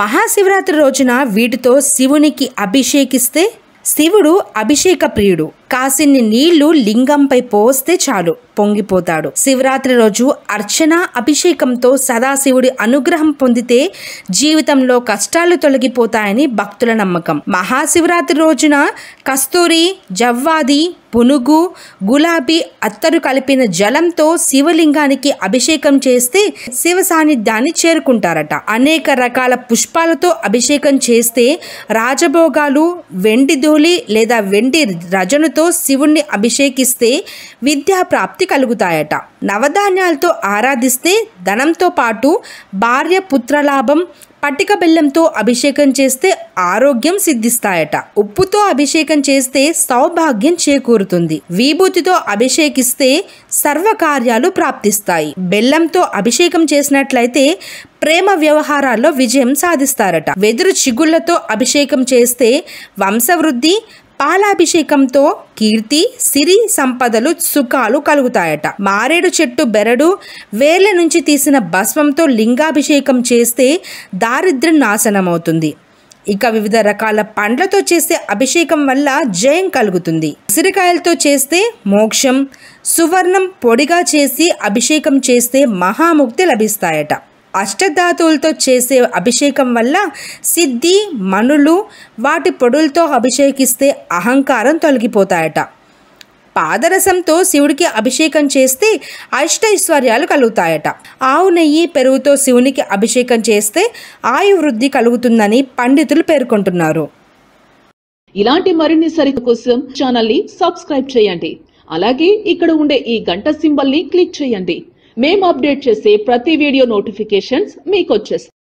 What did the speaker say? మహాశివరాత్రి రోజున వీటితో శివునికి అభిషేకిస్తే శివుడు అభిషేక ప్రియుడు. కాసిన్ని నీళ్లు లింగంపై పోస్తే చాలు పొంగిపోతాడు. శివరాత్రి రోజు అర్చన అభిషేకంతో సదాశివుడి అనుగ్రహం పొందితే జీవితంలో కష్టాలు తొలగిపోతాయని భక్తుల నమ్మకం. మహాశివరాత్రి రోజున కస్తూరి, జవ్వాది, పునుగు, గులాబీ అత్తరు కలిపిన జలంతో శివలింగానికి అభిషేకం చేస్తే శివ సాన్నిధ్యాన్ని చేరుకుంటారట. అనేక రకాల పుష్పాలతో అభిషేకం చేస్తే రాజభోగాలు, వెండి ధూళి లేదా వెండి రజనుతో శివుణ్ణి అభిషేకిస్తే విద్యా ప్రాప్తి కలుగుతాయట. నవధాన్యాలతో ఆరాధిస్తే ధనంతో పాటు భార్య పుత్రలాభం. పట్టిక బెల్లంతో అభిషేకం చేస్తే ఆరోగ్యం సిద్ధిస్తాయట. ఉప్పుతో అభిషేకం చేస్తే సౌభాగ్యం చేకూరుతుంది. విభూతితో అభిషేకిస్తే సర్వకార్యాలు ప్రాప్తిస్తాయి. బెల్లంతో అభిషేకం చేసినట్లయితే ప్రేమ వ్యవహారాల్లో విజయం సాధిస్తారట. వెదురు చిగుళ్లతో అభిషేకం చేస్తే వంశవృద్ధి, పాలాభిషేకంతో కీర్తి, సిరి సంపదలు, సుఖాలు కలుగుతాయట. మారేడు చెట్టు బెరడు వేర్ల నుంచి తీసిన భస్మంతో లింగాభిషేకం చేస్తే దారిద్ర్యం నాశనమవుతుంది. ఇక వివిధ రకాల పండ్లతో చేసే అభిషేకం వల్ల జయం కలుగుతుంది. ఉసిరికాయలతో చేస్తే మోక్షం, సువర్ణం పొడిగా చేసి అభిషేకం చేస్తే మహాముక్తి లభిస్తాయట. అష్టధాతువులతో చేసే అభిషేకం వల్ల సిద్ధి, మనులు, వాటి పొడులతో అభిషేకిస్తే అహంకారం తొలగిపోతాయట. పాదరసంతో శివుడికి అభిషేకం చేస్తే అష్టైశ్వర్యాలు కలుగుతాయట. ఆవు నెయ్యి, పెరుగుతో శివునికి అభిషేకం చేస్తే ఆయువృద్ధి కలుగుతుందని పండితులు పేర్కొంటున్నారు. ఇలాంటి మరిన్ని సరిత కోసం ఛానల్ని సబ్స్క్రైబ్ చేయండి. అలాగే ఇక్కడ ఉండే ఈ గంట సింబల్ని క్లిక్ చేయండి. మేము అప్డేట్ చేసే ప్రతి వీడియో నోటిఫికేషన్స్ మీకు వచ్చేస్తాయి.